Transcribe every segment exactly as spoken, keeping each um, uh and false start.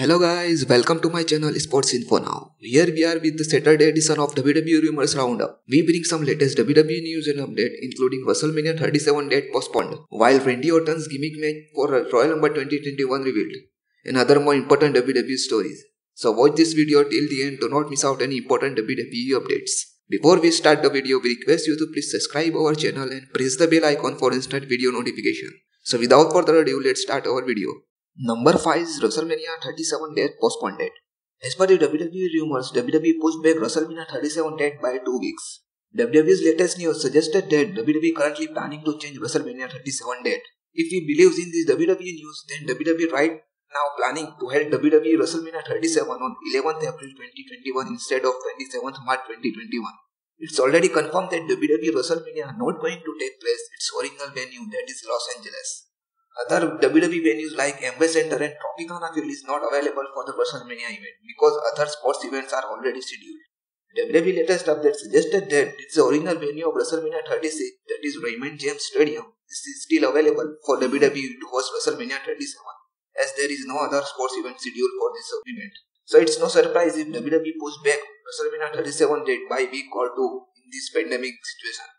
Hello guys, welcome to my channel Sports Info Now. Here we are with the Saturday edition of W W E Rumors Roundup. We bring some latest W W E news and update including WrestleMania thirty-seven date postponed, while Randy Orton's gimmick match for Royal Rumble twenty twenty-one revealed, and other more important W W E stories. So watch this video till the end to not miss out any important W W E updates. Before we start the video, we request you to please subscribe our channel and press the bell icon for instant video notification. So without further ado, let's start our video. Number five is WrestleMania thirty-seven date postponed. As per the W W E rumors, W W E pushed back WrestleMania thirty-seven date by two weeks. W W E's latest news suggested that W W E currently planning to change WrestleMania thirty-seven date. If we believe in this W W E news, then W W E right now planning to hold W W E WrestleMania thirty-seven on eleventh April twenty twenty-one instead of twenty-seventh March twenty twenty-one. It's already confirmed that W W E WrestleMania are not going to take place its original venue, that is Los Angeles. Other W W E venues like Embassy Center and Tropicana Field is not available for the WrestleMania event because other sports events are already scheduled. W W E latest update suggested that it's the original venue of WrestleMania thirty-six, that is Raymond James Stadium, this is still available for W W E to host WrestleMania thirty-seven, as there is no other sports event scheduled for this event. So it's no surprise if W W E pushed back WrestleMania thirty-seven date by week or two in this pandemic situation.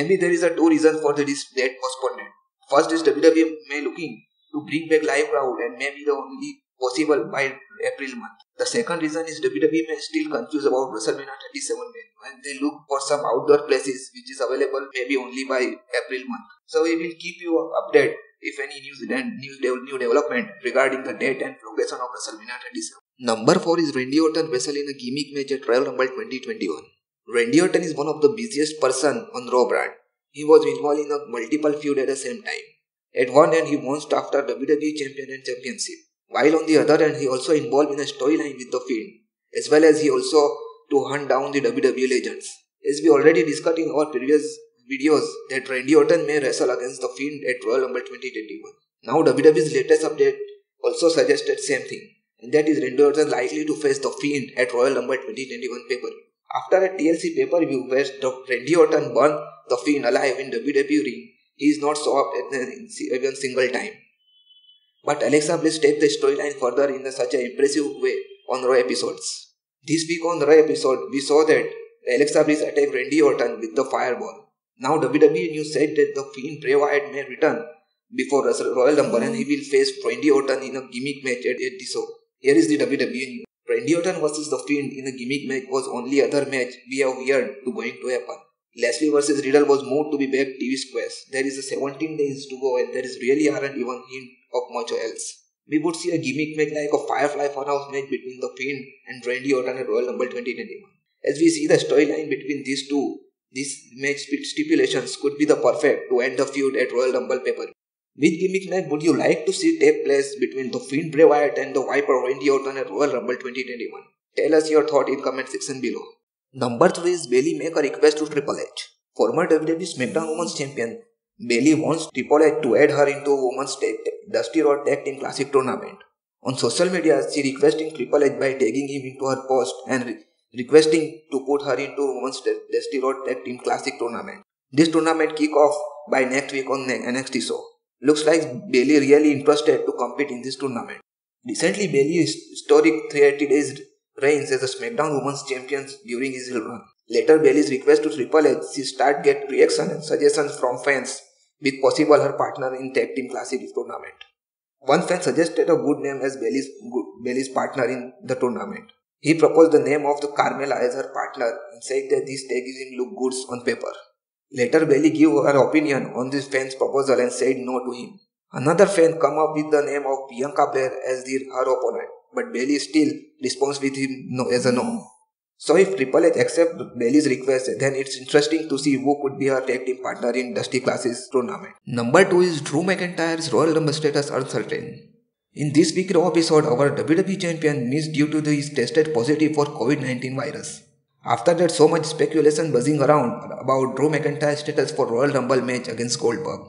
Maybe there is a two reasons for this date postponement. First is W W E may looking to bring back live crowd and may be the only possible by April month. The second reason is W W E may still confused about WrestleMania thirty-seven and they look for some outdoor places which is available maybe only by April month. So we will keep you updated if any news and new, new development regarding the date and progression of WrestleMania thirty-seven. Number four is Randy Orton wrestled in a gimmick match at Royal Rumble twenty twenty-one. Randy Orton is one of the busiest person on Raw brand. He was involved in a multiple feud at the same time. At one end, he won stuff after W W E Champion and Championship, while on the other end, he also involved in a storyline with The Fiend, as well as he also to hunt down the W W E legends. As we already discussed in our previous videos, that Randy Orton may wrestle against The Fiend at Royal Rumble twenty twenty-one. Now, W W E's latest update also suggested same thing, and that is Randy Orton likely to face The Fiend at Royal Rumble twenty twenty-one pay-per-view. After a T L C pay-per-view where Randy Orton won The Fiend alive in W W E ring, he is not swapped at even single time. But Alexa Bliss takes the storyline further in such an impressive way on Raw episodes. This week on the Raw episode, we saw that Alexa Bliss attacked Randy Orton with the fireball. Now W W E news said that The Fiend Bray Wyatt may return before Royal Rumble and he will face Randy Orton in a gimmick match at the show. Here is the W W E news. Randy Orton versus The Fiend in a gimmick match was only other match we have heard to going to happen. Leslie versus Riddle was moved to be back T V squares. There is a seventeen days to go and there is really aren't even hint of much else. We would see a gimmick match like a Firefly Funhouse match between The Fiend and Randy Orton at Royal Rumble twenty twenty-one. As we see the storyline between these two, these match stipulations could be the perfect to end the feud at Royal Rumble paper. Which gimmick match would you like to see take place between The Fiend Bray Wyatt and the Viper Randy Orton at Royal Rumble twenty twenty-one? Tell us your thought in comment section below. Number three is Bayley make a request to Triple H. Former W W E SmackDown Women's Champion, Bayley wants Triple H to add her into Women's Dusty Rhodes Tag Team Classic Tournament. On social media, she requesting Triple H by tagging him into her post and re requesting to put her into Women's Dusty Rhodes Tag Team Classic Tournament. This tournament kick off by next week on N X T show. Looks like Bayley really interested to compete in this tournament. Recently, Bayley's historic three hundred eighty days reigns as a SmackDown Women's Champion during his run. Later, Bayley's request to Triple H, she started get reaction and suggestions from fans with possible her partner in Tag Team Classic tournament. One fan suggested a good name as Bayley's, Bayley's partner in the tournament. He proposed the name of the Carmella as her partner and said that this tag is in look good on paper. Later, Bayley gave her opinion on this fan's proposal and said no to him. Another fan come up with the name of Bianca Belair as the, her opponent, but Bayley still responds with him no, as a no. So if Triple H accepts Bayley's request, then it's interesting to see who could be her tag team partner in Dusty Classics tournament. Number two is Drew McIntyre's Royal Rumble status uncertain. In this week's Raw episode, our W W E champion missed due to his tested positive for COVID nineteen virus. After that, so much speculation buzzing around about Drew McIntyre's status for Royal Rumble match against Goldberg.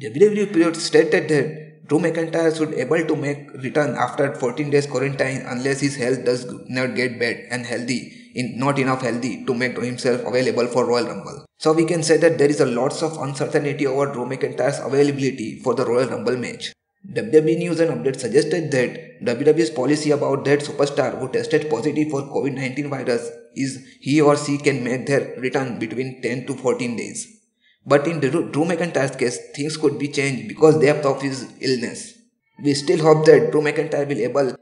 W W E stated that Drew McIntyre should be able to make return after fourteen days quarantine unless his health does not get bad and healthy, in, not enough healthy to make himself available for Royal Rumble. So we can say that there is a lots of uncertainty over Drew McIntyre's availability for the Royal Rumble match. W W E News and Update suggested that W W E's policy about that superstar who tested positive for COVID nineteen virus is he or she can make their return between ten to fourteen days. But in Drew McIntyre's case, things could be changed because depth of his illness. We still hope that Drew McIntyre will be able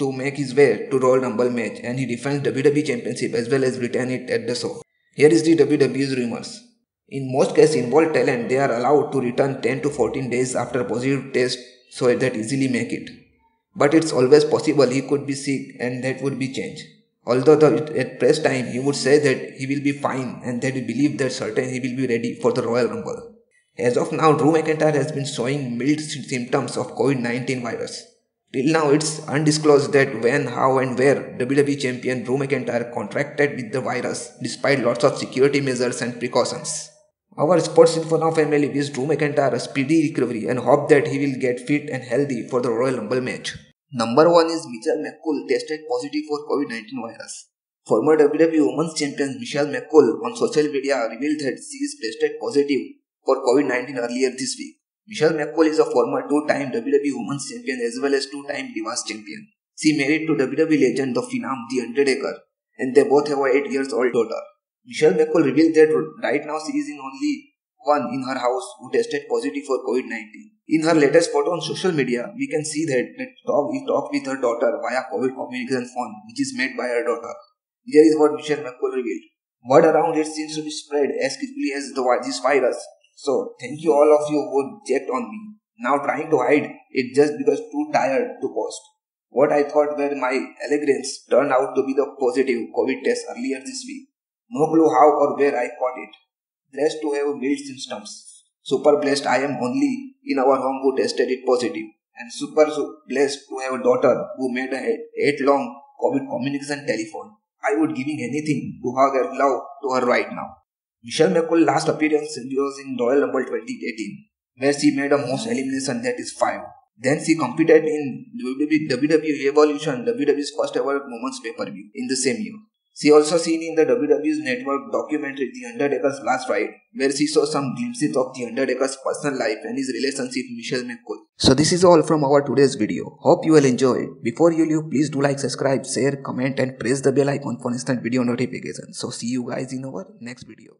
to make his way to Royal Rumble match and he defends W W E Championship as well as retain it at the show. Here is the W W E's rumors. In most cases involved talent, they are allowed to return ten to fourteen days after positive test, so that easily make it. But it's always possible he could be sick and that would be changed. Although the, at press time he would say that he will be fine and that we believe that certain he will be ready for the Royal Rumble. As of now, Drew McIntyre has been showing mild symptoms of COVID nineteen virus. Till now it's undisclosed that when, how and where W W E champion Drew McIntyre contracted with the virus despite lots of security measures and precautions. Our Sports Info Now family wishes Drew McIntyre a speedy recovery and hope that he will get fit and healthy for the Royal Rumble match. Number one is Michelle McCool tested positive for COVID nineteen virus. Former W W E Women's Champion Michelle McCool on social media revealed that she is tested positive for COVID nineteen earlier this week. Michelle McCool is a former two-time W W E Women's Champion as well as two-time Divas Champion. She married to W W E legend The Phenom, The Undertaker, and they both have an eight years old daughter. Michelle McCool revealed that right now she is in only one in her house who tested positive for COVID nineteen. In her latest photo on social media, we can see that she talked with her daughter via COVID communication phone, which is made by her daughter. Here is what Michelle McCool revealed. Word around it seems to be spread as quickly as the, this virus. So, thank you all of you who checked on me. Now trying to hide it just because too tired to post. What I thought were my allegations turned out to be the positive COVID test earlier this week. No clue how or where I caught it. Blessed to have mild symptoms. Super blessed I am only in our home who tested it positive. And super blessed to have a daughter who made a eight-long COVID communication telephone. I would giving anything to hug and love to her right now. Michelle McCool's last appearance was in Royal Rumble twenty eighteen, where she made a most elimination, that is five. Then she competed in W W E Evolution, W W E's first ever women's pay-per-view in the same year. She also seen in the W W E's network documentary The Undertaker's Last Ride, where she saw some glimpses of The Undertaker's personal life and his relationship with Michelle McCool. So this is all from our today's video. Hope you will enjoy it. Before you leave, please do like, subscribe, share, comment and press the bell icon for instant video notifications. So see you guys in our next video.